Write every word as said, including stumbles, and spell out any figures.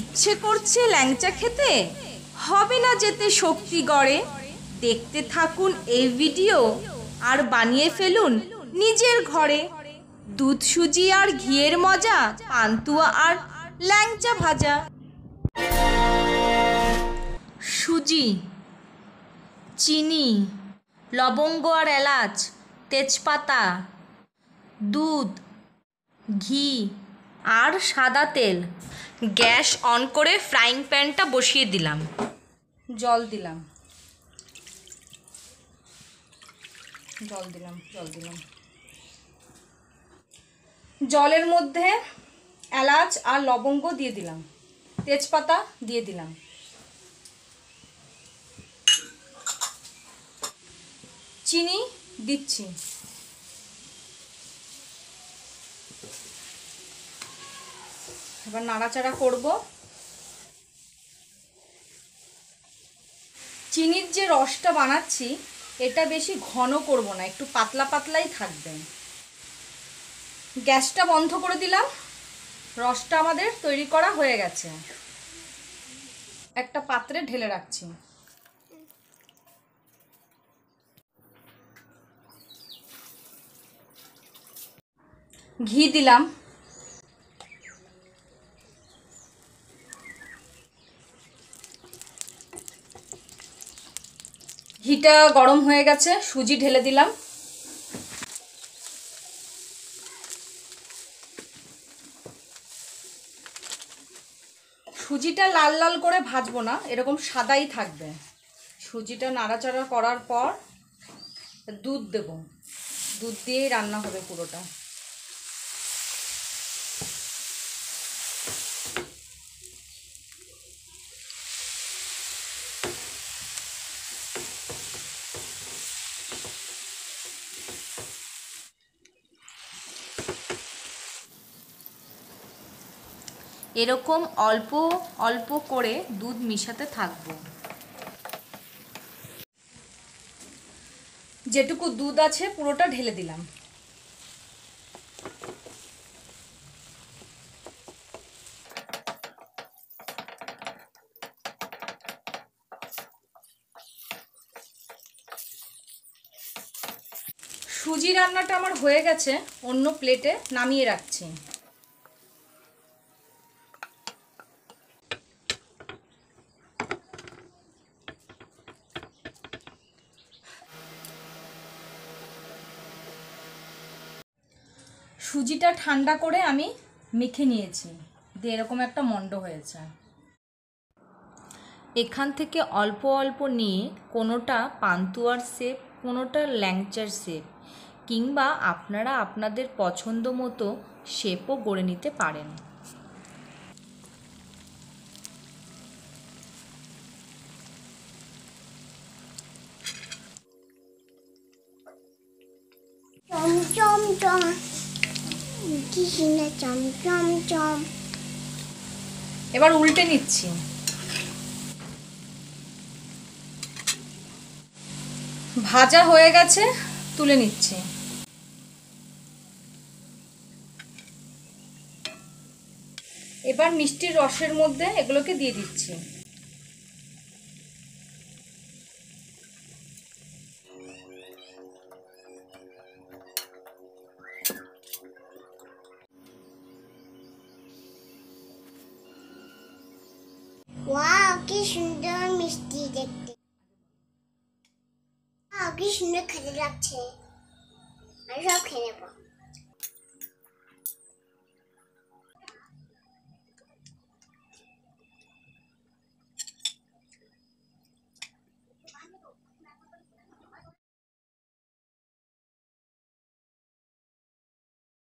इच्छे करछे ল্যাংচা खेते हबे ना जेते शक्तिगड़े। देखते थाकुन ए भिडियो और बनिए फेलुन निजेर घरे। दूध सूजी और घिएर मजा, पानतुआ और ল্যাংচা भाजा। सूजी, चीनी, लवंग और एलाच, तेजपाता, दूध, घी और सादा तेल। गैस ऑन करे फ्राइंग पैनटा बसिए दिलाम। जल दिलाम जल दिलाम जल दिलाम जलेर मध्य एलाच और लवंग दिए दिलाम, तेजपाता दिए दिलाम। चीनी दिच्छी। এবার নাড়াচাড়া করব। চিনির যে রসটা বানাচ্ছি এটা বেশি ঘন করব না, একটু পাতলা পাতলাই থাকবে। গ্যাসটা বন্ধ করে দিলাম। রসটা আমাদের তৈরি করা হয়ে গেছে। একটা পাত্রে ঢেলে রাখছি। ঘি দিলাম। घीटा गरम हो गए, सूजी ढेले दिलाम। सूजीटा लाल लाल करे भाजबो ना, एरकम सादाई थाकबे। सूजीटा नाड़ाचाड़ा करार पर दूध देब। दूध दिए रान्ना होबे पुरोटा। এরকম অল্প অল্প করে দুধ মিশাতে থাকব। যেটুকু দুধ আছে পুরোটা ঢেলে দিলাম। সুজি রান্নাটা আমার হয়ে গেছে, অন্য প্লেটে নামিয়ে রাখছি। सूजीटा ठंडा करे आमी मेखे निएছি, দিয়ে এরকম একটা মন্ড হয়েছে। এখান থেকে অল্প অল্প নিয়ে কোনোটা পান্তুয়ার শেপ, কোনোটা ল্যাংচার শেপ, কিংবা আপনারা আপনাদের পছন্দ মতো শেপও গড়ে নিতে পারেন। চম চম চম এবার উল্টে নিচ্ছি। ভাজা হয়ে গেছে, তুলে নিচ্ছি। এবার মিষ্টির রসের মধ্যে এগুলোকে দিয়ে দিচ্ছি। सुंदर मिষ্টি দেখতে, আ কি সুন্দর খেতে লাগছে। আর সব খেয়ে নেব।